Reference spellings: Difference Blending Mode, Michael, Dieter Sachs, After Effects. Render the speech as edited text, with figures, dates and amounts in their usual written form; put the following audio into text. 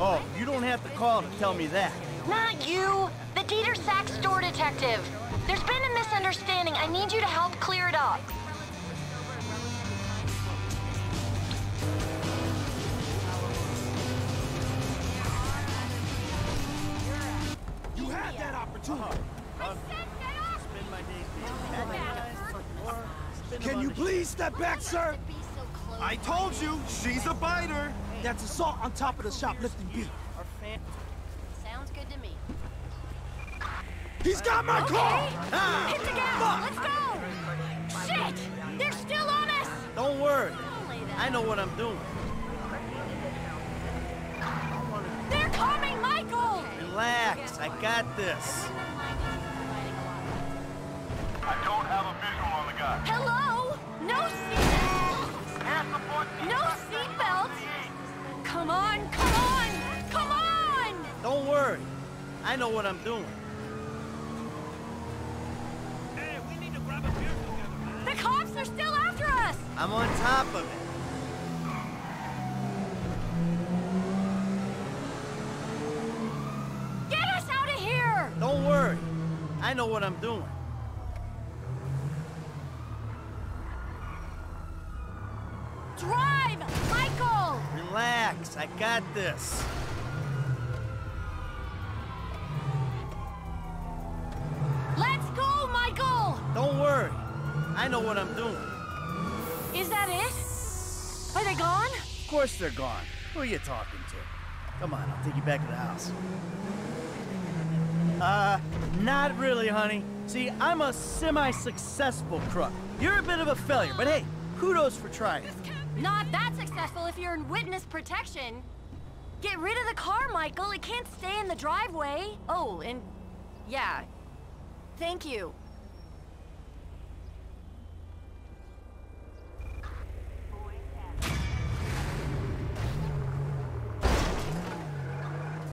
Oh, you don't have to call to tell me that. Not you, the Dieter Sachs store detective. There's been a misunderstanding. I need you to help clear it up. You had that opportunity. Can you please step back, sir? I told you, she's a biter. That's assault on top of the shoplifting beat. Sounds good to me. He's got my car! Hit the gas! Let's go! Shit! They're still on us! Don't worry. I know what I'm doing. They're coming, Michael! Relax. I got this. I don't have a visual on the guy. Hello? No seatbelts! No seatbelts! Come on, come on, come on! Don't worry. I know what I'm doing. Hey, we need to grab a beer together. The cops are still after us! I'm on top of it. Get us out of here! Don't worry. I know what I'm doing. Drive, Michael! Relax, I got this. Let's go, Michael! Don't worry, I know what I'm doing. Is that it? Are they gone? Of course they're gone. Who are you talking to? Come on, I'll take you back to the house. Not really, honey. See, I'm a semi-successful crook. You're a bit of a failure, but hey, kudos for trying. Not that successful if you're in witness protection. Get rid of the car, Michael. It can't stay in the driveway. Oh, and yeah. Thank you.